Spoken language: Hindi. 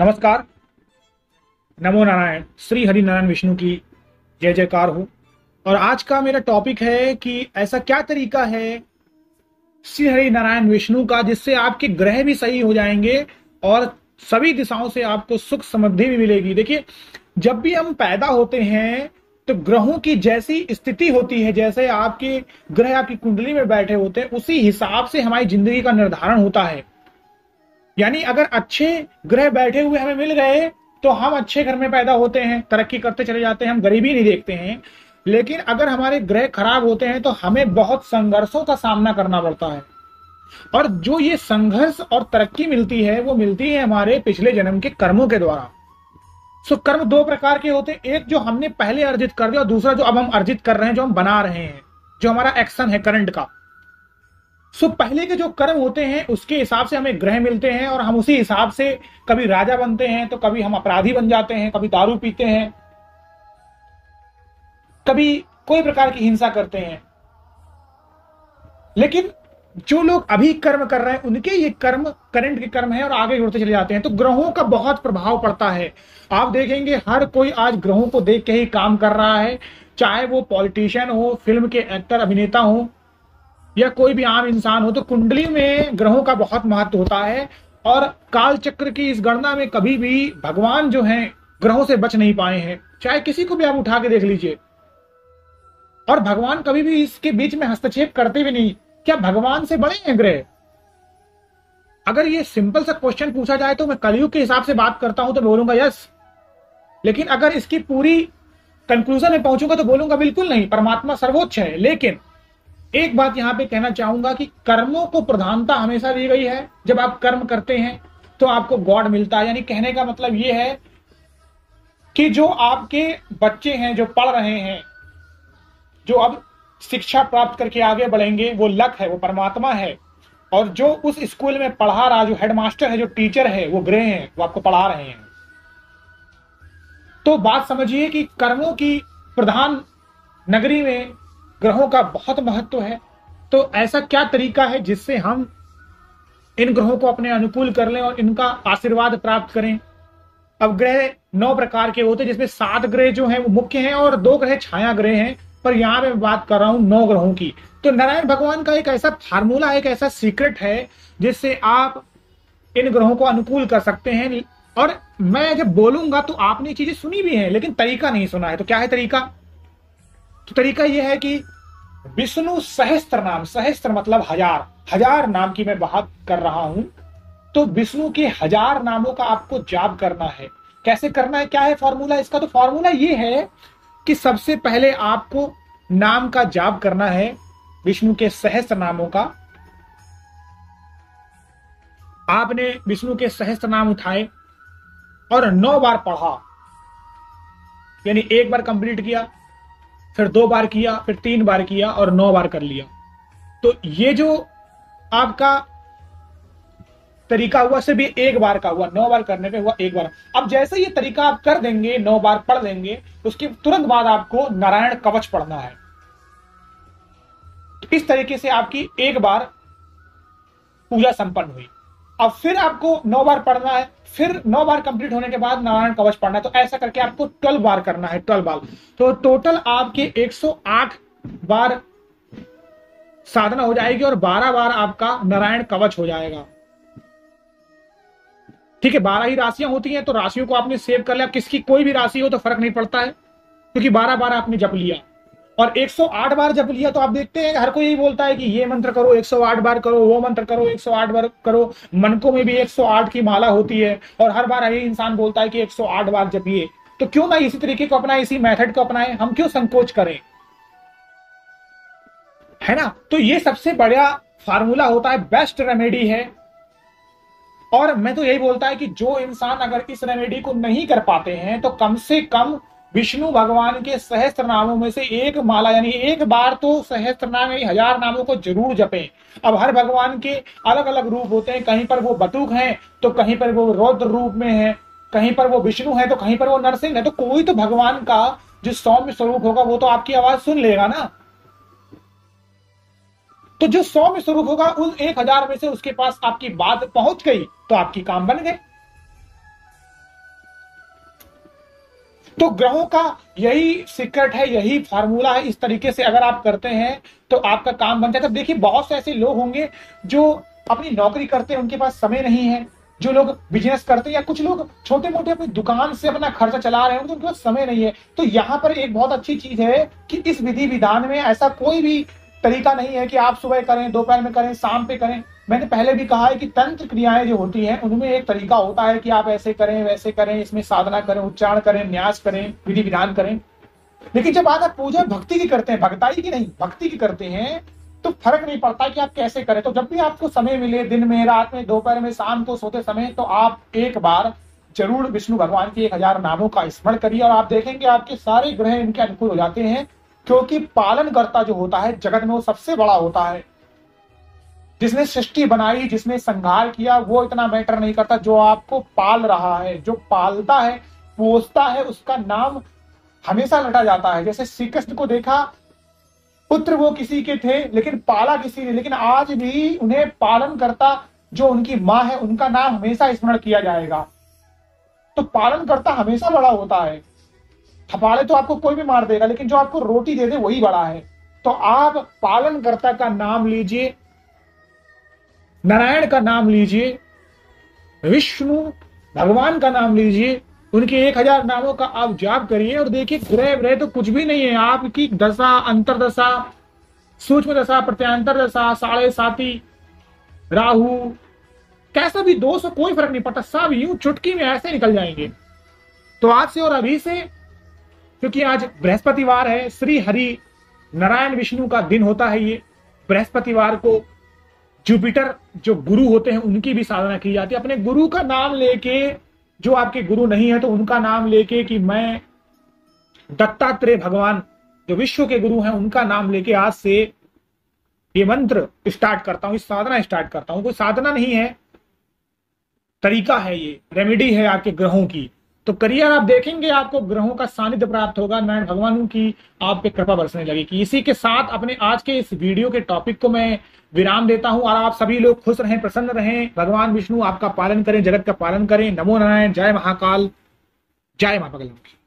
नमस्कार, नमो नारायण, श्री हरि नारायण विष्णु की जय जयकार हो। और आज का मेरा टॉपिक है कि ऐसा क्या तरीका है श्री हरि नारायण विष्णु का जिससे आपके ग्रह भी सही हो जाएंगे और सभी दिशाओं से आपको सुख समृद्धि भी मिलेगी। देखिए, जब भी हम पैदा होते हैं तो ग्रहों की जैसी स्थिति होती है, जैसे आपके ग्रह आपकी कुंडली में बैठे होते हैं, उसी हिसाब से हमारी जिंदगी का निर्धारण होता है। यानी अगर अच्छे ग्रह बैठे हुए हमें मिल गए तो हम अच्छे घर में पैदा होते हैं, तरक्की करते चले जाते हैं, हम गरीबी नहीं देखते हैं। लेकिन अगर हमारे ग्रह खराब होते हैं तो हमें बहुत संघर्षों का सामना करना पड़ता है, और जो ये संघर्ष और तरक्की मिलती है वो मिलती है हमारे पिछले जन्म के कर्मों के द्वारा। सो कर्म दो प्रकार के होते हैं, एक जो हमने पहले अर्जित कर दिया और दूसरा जो अब हम अर्जित कर रहे हैं, जो हम बना रहे हैं, जो हमारा एक्शन है करंट का। सो पहले के जो कर्म होते हैं उसके हिसाब से हमें ग्रह मिलते हैं और हम उसी हिसाब से कभी राजा बनते हैं तो कभी हम अपराधी बन जाते हैं, कभी दारू पीते हैं, कभी कोई प्रकार की हिंसा करते हैं। लेकिन जो लोग अभी कर्म कर रहे हैं उनके ये कर्म करंट के कर्म है और आगे जुड़ते चले जाते हैं। तो ग्रहों का बहुत प्रभाव पड़ता है। आप देखेंगे हर कोई आज ग्रहों को देख के ही काम कर रहा है, चाहे वो पॉलिटिशियन हो, फिल्म के एक्टर अभिनेता हो, या कोई भी आम इंसान हो। तो कुंडली में ग्रहों का बहुत महत्व होता है और कालचक्र की इस गणना में कभी भी भगवान जो है ग्रहों से बच नहीं पाए हैं। चाहे किसी को भी आप उठा के देख लीजिए, और भगवान कभी भी इसके बीच में हस्तक्षेप करते भी नहीं। क्या भगवान से बड़े हैं ग्रह? अगर ये सिंपल सा क्वेश्चन पूछा जाए तो मैं कलयुग के हिसाब से बात करता हूं तो बोलूंगा यस, लेकिन अगर इसकी पूरी कंक्लूजन में पहुंचूंगा तो बोलूंगा बिल्कुल नहीं, परमात्मा सर्वोच्च है। लेकिन एक बात यहां पे कहना चाहूंगा कि कर्मों को प्रधानता हमेशा दी गई है। जब आप कर्म करते हैं तो आपको गॉड मिलता है। यानी कहने का मतलब यह है कि जो आपके बच्चे हैं, जो पढ़ रहे हैं, जो अब शिक्षा प्राप्त करके आगे बढ़ेंगे, वो लक है, वो परमात्मा है। और जो उस स्कूल में पढ़ा रहा, जो हेडमास्टर है, जो टीचर है, वो ग्रह हैं, वो आपको पढ़ा रहे हैं। तो बात समझिए कि कर्मों की प्रधान नगरी में ग्रहों का बहुत महत्व है। तो ऐसा क्या तरीका है जिससे हम इन ग्रहों को अपने अनुकूल कर लें और इनका आशीर्वाद प्राप्त करें? अब ग्रह 9 प्रकार के होते हैं, जिसमें 7 ग्रह जो हैं वो मुख्य हैं और 2 ग्रह छाया ग्रह हैं, पर यहां मैं बात कर रहा हूं 9 ग्रहों की। तो नारायण भगवान का एक ऐसा फार्मूला, एक ऐसा सीक्रेट है जिससे आप इन ग्रहों को अनुकूल कर सकते हैं। और मैं जब बोलूंगा तो आपने चीजें सुनी भी हैं लेकिन तरीका नहीं सुना है। तो क्या है तरीका? तो तरीका यह है कि विष्णु सहस्त्र नाम, सहस्त्र मतलब हजार, हजार नाम की मैं बात कर रहा हूं। तो विष्णु के 1000 नामों का आपको जाप करना है। कैसे करना है, क्या है फॉर्मूला इसका? तो फॉर्मूला ये है कि सबसे पहले आपको नाम का जाप करना है, विष्णु के सहस्त्र नामों का। आपने विष्णु के सहस्त्र नाम उठाए और 9 बार पढ़ा, यानी 1 बार कंप्लीट किया, फिर 2 बार किया, फिर 3 बार किया और 9 बार कर लिया। तो ये जो आपका तरीका हुआ सिर्फ 1 बार का हुआ, 9 बार करने पे हुआ 1 बार। अब जैसे ये तरीका आप कर देंगे, 9 बार पढ़ देंगे, उसके तुरंत बाद आपको नारायण कवच पढ़ना है। तो इस तरीके से आपकी 1 बार पूजा संपन्न हुई। अब फिर आपको 9 बार पढ़ना है, फिर 9 बार कंप्लीट होने के बाद नारायण कवच पढ़ना है। तो ऐसा करके आपको 12 बार करना है, 12 बार। तो टोटल आपके 108 बार साधना हो जाएगी और 12 बार आपका नारायण कवच हो जाएगा। ठीक है, 12 ही राशियां होती हैं, तो राशियों को आपने सेव कर लिया। किसकी कोई भी राशि हो तो फर्क नहीं पड़ता है, क्योंकि 12 बार आपने जप लिया और 108 बार जप लिया। तो आप देखते हैं हर कोई यही बोलता है कि ये मंत्र करो 108 बार करो, वो मंत्र करो 108 बार करो। मनकों में भी 108 की माला होती है और हर बार यही इंसान बोलता है कि 108 बार जपिए। तो क्यों ना इसी तरीके को अपनाए, इसी मेथड को अपनाएं, हम क्यों संकोच करें, है ना? तो ये सबसे बड़ा फार्मूला होता है, बेस्ट रेमेडी है। और मैं तो यही बोलता है कि जो इंसान अगर इस रेमेडी को नहीं कर पाते हैं तो कम से कम विष्णु भगवान के सहस्त्र नामों में से 1 माला, यानी 1 बार तो सहस्त्र नाम, 1000 नामों को जरूर जपें। अब हर भगवान के अलग अलग रूप होते हैं, कहीं पर वो बटुक हैं तो कहीं पर वो रौद्र रूप में है, कहीं पर वो विष्णु है तो कहीं पर वो नरसिंह है। तो कोई तो भगवान का जो सौम्य स्वरूप होगा वो तो आपकी आवाज सुन लेगा ना। तो जो सौम्य स्वरूप होगा उन 1000 में से उसके पास आपकी बात पहुंच गई तो आपकी काम बन गए। तो ग्रहों का यही सीक्रेट है, यही फार्मूला है। इस तरीके से अगर आप करते हैं तो आपका काम बन जाता है। देखिए बहुत से ऐसे लोग होंगे जो अपनी नौकरी करते हैं, उनके पास समय नहीं है, जो लोग बिजनेस करते हैं या कुछ लोग छोटे मोटे अपनी दुकान से अपना खर्चा चला रहे हैं, तो उनके पास समय नहीं है। तो यहाँ पर एक बहुत अच्छी चीज है कि इस विधि विधान में ऐसा कोई भी तरीका नहीं है कि आप सुबह करें, दोपहर में करें, शाम पे करें। मैंने पहले भी कहा है कि तंत्र क्रियाएं जो होती हैं उनमें एक तरीका होता है कि आप ऐसे करें वैसे करें, इसमें साधना करें, उच्चारण करें, न्यास करें, विधि विधान करें। लेकिन जब आप पूजा भक्ति की करते हैं, भक्ताई की नहीं भक्ति की करते हैं, तो फर्क नहीं पड़ता कि आप कैसे करें। तो जब भी आपको समय मिले, दिन में, रात में, दोपहर में, शाम को सोते समय, तो आप एक बार जरूर विष्णु भगवान के 1000 नामों का स्मरण करिए और आप देखेंगे आपके सारे ग्रह इनके अनुकूल हो जाते हैं। क्योंकि पालनकर्ता जो होता है जगत में वो सबसे बड़ा होता है, जिसने सृष्टि बनाई, जिसने संहार किया, वो इतना मैटर नहीं करता। जो आपको पाल रहा है, जो पालता है, पोसता है, उसका नाम हमेशा रटा जाता है। जैसे श्री कृष्ण को देखा, पुत्र वो किसी के थे लेकिन पाला किसी ने, लेकिन आज भी उन्हें पालन करता जो उनकी माँ है उनका नाम हमेशा स्मरण किया जाएगा। तो पालन करता हमेशा बड़ा होता है। थपाड़े तो आपको कोई भी मार देगा, लेकिन जो आपको रोटी दे दे वही बड़ा है। तो आप पालनकर्ता का नाम लीजिए, नारायण का नाम लीजिए, विष्णु भगवान का नाम लीजिए, उनके 1000 नामों का आप जाप करिए और देखिए ग्रह ग्रह तो कुछ भी नहीं है, आपकी दशा, अंतरदशा, सूक्ष्म दशा, प्रत्यांतर दशा, साढ़े साथी, राहु, कैसा भी दोष कोई फर्क नहीं पड़ता, सब यूं चुटकी में ऐसे निकल जाएंगे। तो आज से और अभी से, क्योंकि आज बृहस्पतिवार है, श्री हरि नारायण विष्णु का दिन होता है, ये बृहस्पतिवार को जुपिटर जो गुरु होते हैं उनकी भी साधना की जाती है। अपने गुरु का नाम लेके, जो आपके गुरु नहीं है तो उनका नाम लेके, कि मैं दत्तात्रेय भगवान जो विश्व के गुरु हैं उनका नाम लेके आज से ये मंत्र स्टार्ट करता हूँ, इस साधना स्टार्ट करता हूँ। कोई साधना नहीं है, तरीका है, ये रेमेडी है आपके ग्रहों की। तो करिए, आप देखेंगे आपको ग्रहों का सानिध्य प्राप्त होगा, नारायण भगवान की आप पे कृपा बरसने लगेगी। इसी के साथ अपने आज के इस वीडियो के टॉपिक को मैं विराम देता हूं। और आप सभी लोग खुश रहें, प्रसन्न रहें, भगवान विष्णु आपका पालन करें, जगत का पालन करें। नमो नारायण, जय महाकाल, जय मां बगलमुखी।